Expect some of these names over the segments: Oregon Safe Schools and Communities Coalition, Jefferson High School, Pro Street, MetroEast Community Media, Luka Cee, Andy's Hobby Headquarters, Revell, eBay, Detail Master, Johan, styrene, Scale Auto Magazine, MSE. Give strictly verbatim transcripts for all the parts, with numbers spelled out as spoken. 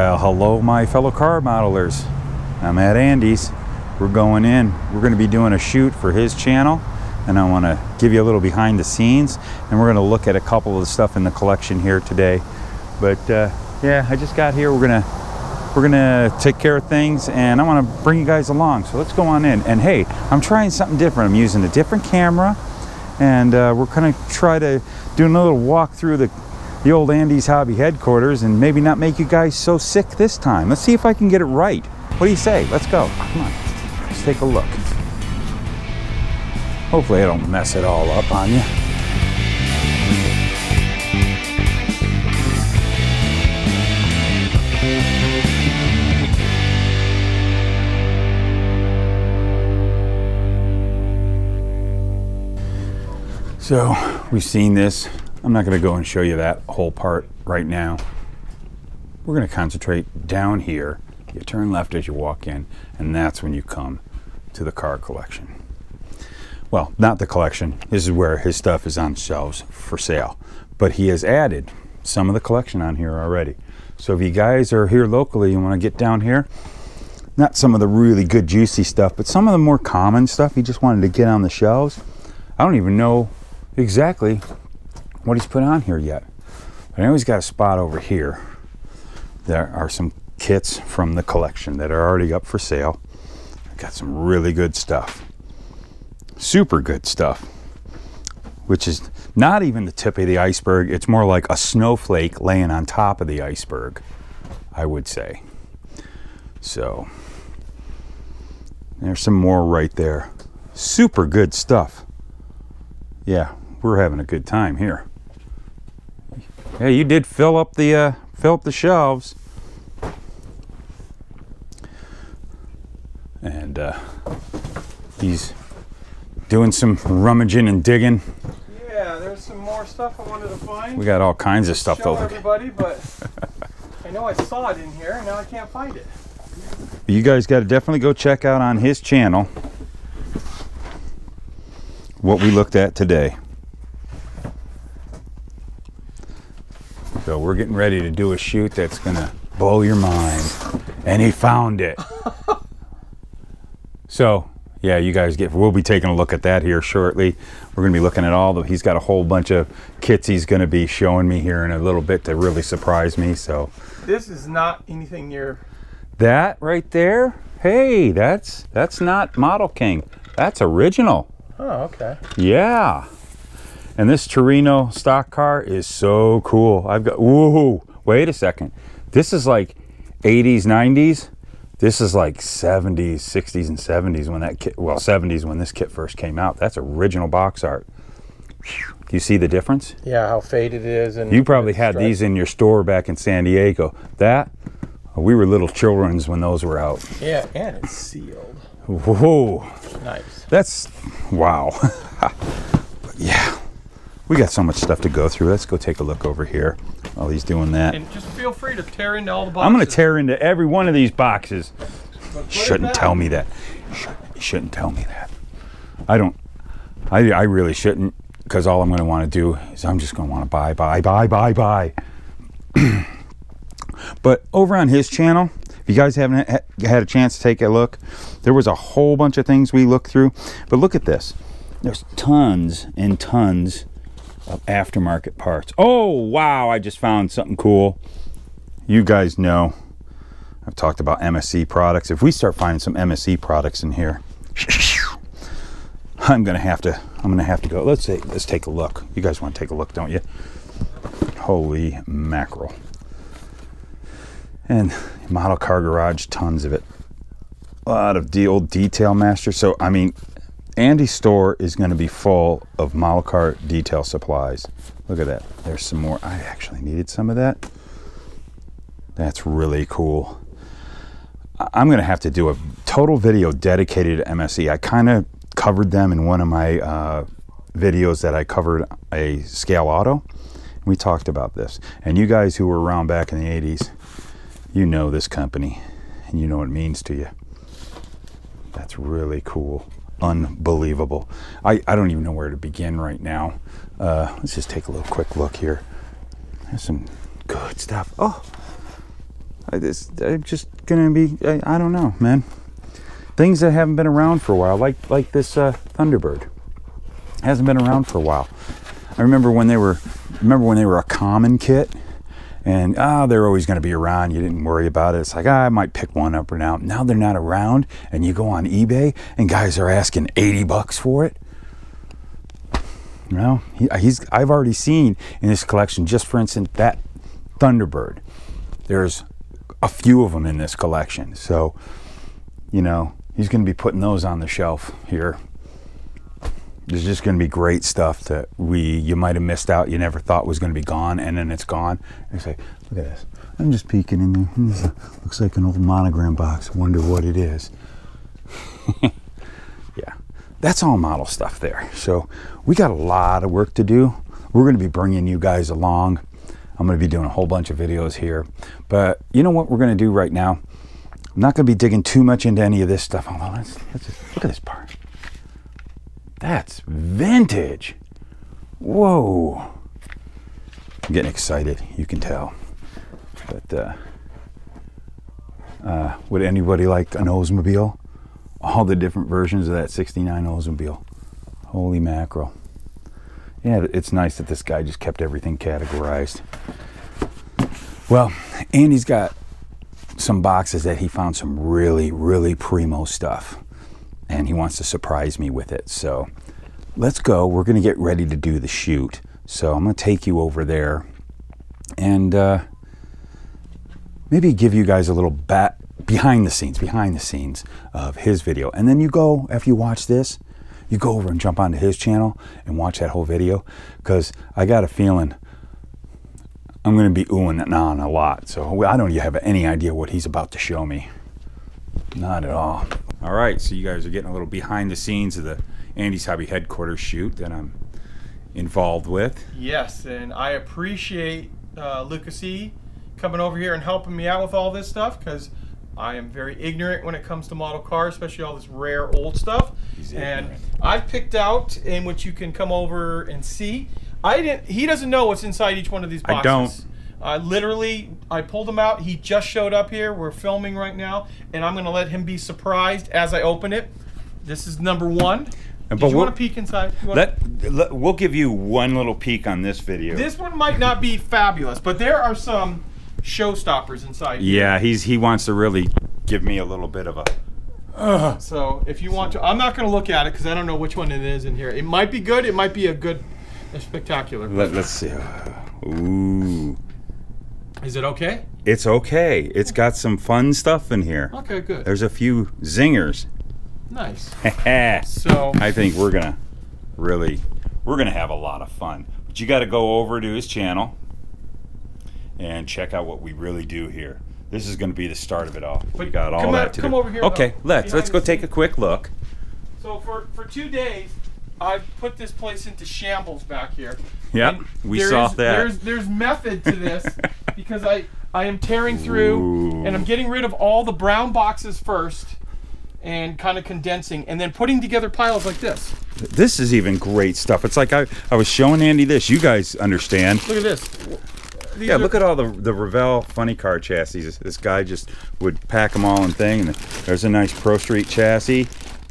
Well, hello my fellow car modelers. I'm at Andy's. We're going in. We're going to be doing a shoot for his channel, and I want to give you a little behind the scenes, and we're going to look at a couple of the stuff in the collection here today. But uh, yeah, I just got here. We're going to we're going to take care of things, and I want to bring you guys along. So let's go on in. And hey, I'm trying something different. I'm using a different camera, and uh, we're going to try to do a little walk through the the old Andy's Hobby Headquarters and maybe not make you guys so sick this time. Let's see if I can get it right. What do you say? Let's go. Come on. Let's take a look. Hopefully I don't mess it all up on you. So we've seen this. I'm not going to go and show you that whole part right now. We're going to concentrate down here. You turn left as you walk in, and that's when you come to the car collection. Well, not the collection. This is where his stuff is on shelves for sale. But he has added some of the collection on here already. So if you guys are here locally, you want to get down here. Not some of the really good juicy stuff, but some of the more common stuff he just wanted to get on the shelves. I don't even know exactly what he's put on here yet. But I know he's got a spot over here. There are some kits from the collection that are already up for sale. I've got some really good stuff. Super good stuff. Which is not even the tip of the iceberg. It's more like a snowflake laying on top of the iceberg, I would say. So there's some more right there. Super good stuff. Yeah, we're having a good time here. Yeah, you did fill up the uh, fill up the shelves. And uh, he's doing some rummaging and digging. Yeah, there's some more stuff I wanted to find. We got all kinds of stuff to look at. Everybody, but I know I saw it in here, and now I can't find it. You guys got to definitely go check out on his channel what we looked at today. So we're getting ready to do a shoot that's gonna blow your mind, and he found it. So yeah, you guys get, we'll be taking a look at that here shortly. We're gonna be looking at all the, he's got a whole bunch of kits he's gonna be showing me here in a little bit to really surprise me. So this is not anything near that right there. Hey, that's that's not Model King, that's original. Oh, okay. Yeah, and this Torino stock car is so cool. I've got, whoa, wait a second. This is like eighties, nineties. This is like seventies, sixties and seventies when that kit, well, seventies when this kit first came out. That's original box art. Whew. Do you see the difference? Yeah, how faded it is. And you probably had striped. These in your store back in San Diego. That, we were little children's when those were out. Yeah, and it's sealed. Whoa. Nice. That's, wow. But yeah, we got so much stuff to go through. Let's go take a look over here while he's doing that. And just feel free to tear into all the boxes. I'm going to tear into every one of these boxes. Shouldn't tell me that. Shouldn't, shouldn't tell me that. I don't, I, I really shouldn't, because all I'm going to want to do is I'm just going to want to buy, buy, buy, buy, buy. But over on his channel, you guys haven't had a chance to take a look, there was a whole bunch of things we looked through. But look at this, there's tons and tons of aftermarket parts. Oh wow, I just found something cool. You guys know I've talked about M S E products. If we start finding some M S E products in here, I'm gonna have to I'm gonna have to go. Let's say let's take a look. You guys want to take a look, don't you? Holy mackerel. And Model Car Garage, tons of it. A lot of the old Detail Master. So, I mean, Andy's store is going to be full of model car detail supplies. Look at that. There's some more. I actually needed some of that. That's really cool. I'm going to have to do a total video dedicated to M S E. I kind of covered them in one of my uh, videos that I covered a Scale Auto. We talked about this. And you guys who were around back in the eighties, you know this company, and you know what it means to you. That's really cool. Unbelievable. I, I don't even know where to begin right now. Uh, let's just take a little quick look here. There's some good stuff. Oh, I'm just gonna be, I, I don't know, man. Things that haven't been around for a while, like like this uh, Thunderbird, hasn't been around for a while. I remember when they were, remember when they were a common kit, and ah, oh, they're always going to be around. You didn't worry about it. It's like, ah, I might pick one up or now. Now they're not around, and you go on eBay, and guys are asking eighty bucks for it. Well, he, he's I've already seen in this collection, just for instance, that Thunderbird. There's a few of them in this collection, so you know he's going to be putting those on the shelf here. There's just going to be great stuff that we you might have missed out, you never thought was going to be gone, and then it's gone. I say, look at this. I'm just peeking in there. Looks like an old monogram box. Wonder what it is. Yeah, that's all model stuff there. So we got a lot of work to do. We're going to be bringing you guys along. I'm going to be doing a whole bunch of videos here, but you know what we're going to do right now? I'm not going to be digging too much into any of this stuff. Hold on, let's, let's just, look at this part. That's vintage. Whoa. I'm getting excited, you can tell. But uh, uh, would anybody like an Oldsmobile? All the different versions of that sixty-nine Oldsmobile. Holy mackerel. Yeah, it's nice that this guy just kept everything categorized. Well, Andy's got some boxes that he found some really, really primo stuff. And he wants to surprise me with it. So let's go. We're going to get ready to do the shoot. So I'm going to take you over there and uh, maybe give you guys a little back behind the scenes, behind the scenes of his video. And then you go, after you watch this, you go over and jump onto his channel and watch that whole video, because I got a feeling I'm going to be oohing and ahhing a lot. So I don't even have any idea what he's about to show me. Not at all. All right, so you guys are getting a little behind the scenes of the Andy's Hobby Headquarters shoot that I'm involved with. Yes, and I appreciate uh, Luka Cee coming over here and helping me out with all this stuff, because I am very ignorant when it comes to model cars, especially all this rare old stuff. He's and ignorant. I've picked out, in which you can come over and see. I didn't. He doesn't know what's inside each one of these boxes. I don't. I literally, I pulled him out. He just showed up here. We're filming right now, and I'm going to let him be surprised as I open it. This is number one. Did but you we'll, want to peek inside? Let, let, we'll give you one little peek on this video. This one might not be fabulous, but there are some showstoppers inside. Yeah, here. he's he wants to really give me a little bit of a... Uh, so if you want to, I'm not going to look at it because I don't know which one it is in here. It might be good. It might be a good, a spectacular. Let, let's see. Ooh. Is it okay? It's okay. It's got some fun stuff in here. Okay, good. There's a few zingers. Nice. So I think we're gonna really, we're gonna have a lot of fun. But you got to go over to his channel and check out what we really do here. This is going to be the start of it all. But we got all out, that to come do. Over here. Okay, though. let's let's go take a quick look. So for for two days, I've put this place into shambles back here. Yep, we saw is, that. There's there's method to this. Because I, I am tearing through, Ooh. and I'm getting rid of all the brown boxes first and kind of condensing and then putting together piles like this. This is even great stuff. It's like I, I was showing Andy this. You guys understand. Look at this. These yeah, are, look at all the, the Revell funny car chassis. This, this guy just would pack them all in thing. And there's a nice Pro Street chassis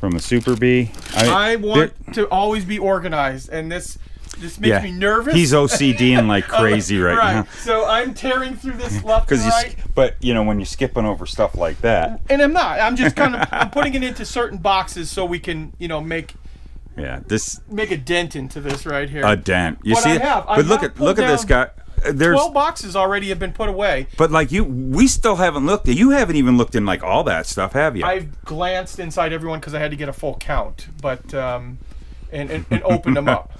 from a Super B. I, I want to always be organized, and this... This makes yeah. me nervous. He's O C D-ing like crazy right, right now. So I'm tearing through this left and right. You, but, you know, when you're skipping over stuff like that. And I'm not. I'm just kind of I'm putting it into certain boxes so we can, you know, make yeah, this make a dent into this right here. A dent. You but see I have. But I look at look at this guy. There's twelve boxes already have been put away. But like you, we still haven't looked. You haven't even looked in like all that stuff, have you? I've glanced inside everyone because I had to get a full count, but um, and, and, and opened them up.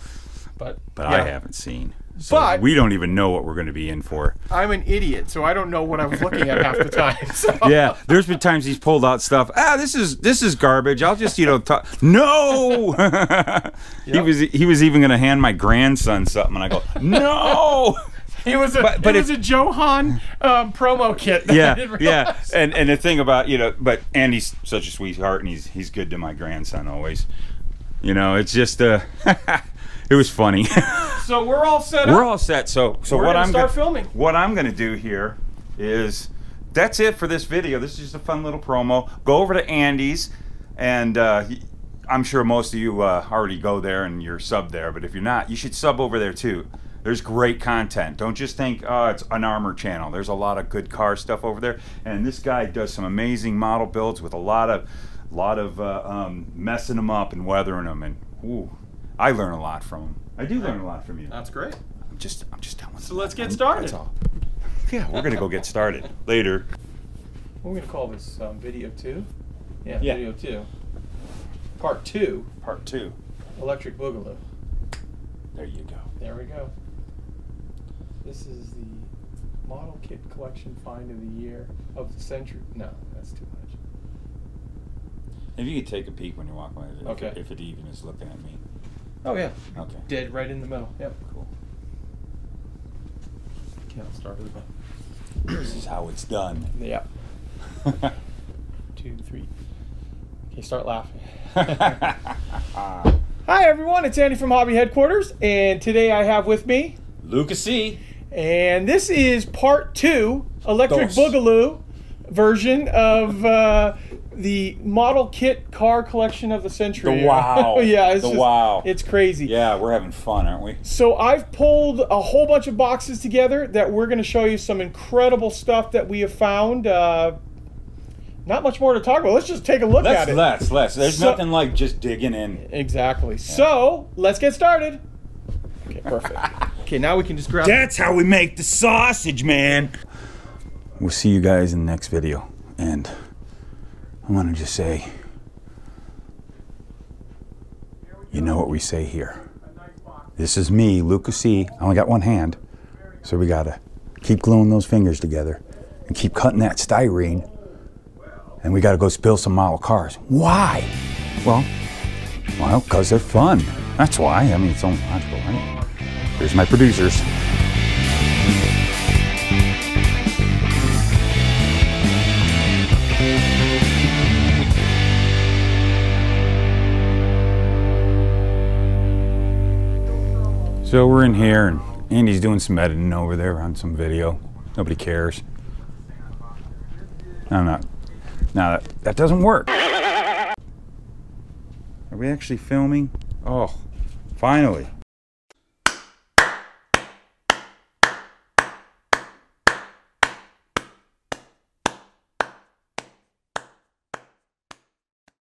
But, but yeah. I haven't seen. So but we don't even know what we're going to be in for. I'm an idiot, so I don't know what I'm looking at half the time. So. Yeah, there's been times he's pulled out stuff. Ah, this is this is garbage. I'll just you know talk. No, yep. he was he was even going to hand my grandson something, and I go no. He was a but, but it was a Johan um, promo kit. That yeah, I didn't yeah, and and the thing about you know, but Andy's such a sweetheart, and he's he's good to my grandson always. You know, it's just uh it was funny. So we're all set up. We're all set. So so we're what I'm start gonna, filming. What I'm going to do here is that's it for this video. This is just a fun little promo. Go over to Andy's, and uh, I'm sure most of you uh, already go there and you're subbed there, but if you're not, you should sub over there too. There's great content. Don't just think, oh, it's an armor channel. There's a lot of good car stuff over there, and this guy does some amazing model builds with a lot of lot of uh, um, messing them up and weathering them, and ooh, I learn a lot from him. I do learn a lot from you. That's great. I'm just, I'm just telling you. So let's get started. That's all. Yeah, we're gonna go get started later. We're gonna call this um, video two. Yeah, yeah, video two. Part two. Part two. Electric Boogaloo. There you go. There we go. This is the model kit collection find of the year of the century. No, that's too much. If you could take a peek when you walk by, if, okay. if it even is looking at me. Oh yeah. Okay. Dead right in the middle. Yep. Cool. Okay, I'll start with the This is how it's done. Yeah. Two, three. Okay, start laughing. Hi everyone, it's Andy from Hobby Headquarters, and today I have with me Luka Cee. And this is part two, Electric Dos. Boogaloo version of uh, the model kit car collection of the century. The wow. Yeah, it's the just, wow. It's crazy. Yeah, we're having fun, aren't we? So I've pulled a whole bunch of boxes together that we're going to show you some incredible stuff that we have found. Uh, not much more to talk about. Let's just take a look let's, at it. Let's, let's. There's so, nothing like just digging in. Exactly. Yeah. So let's get started. Okay, perfect. Okay, now we can just grab. That's how we make the sausage, man. We'll see you guys in the next video, and I want to just say, you know what we say here. This is me, Luka Cee. I only got one hand, so we gotta keep gluing those fingers together and keep cutting that styrene, and we gotta go spill some model cars. Why? Well, well, because they're fun. That's why. I mean, it's only logical, right? Here's my producers. So we're in here, and Andy's doing some editing over there on some video. Nobody cares. I'm not. No, that, that doesn't work. Are we actually filming? Oh, finally.